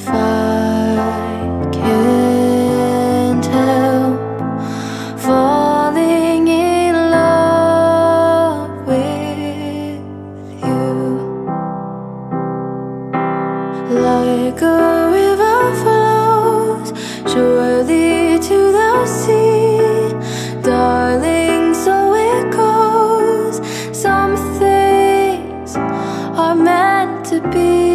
if I can't help falling in love with you? Like a river flows surely to the sea, darling, so it goes. Some things are meant to be.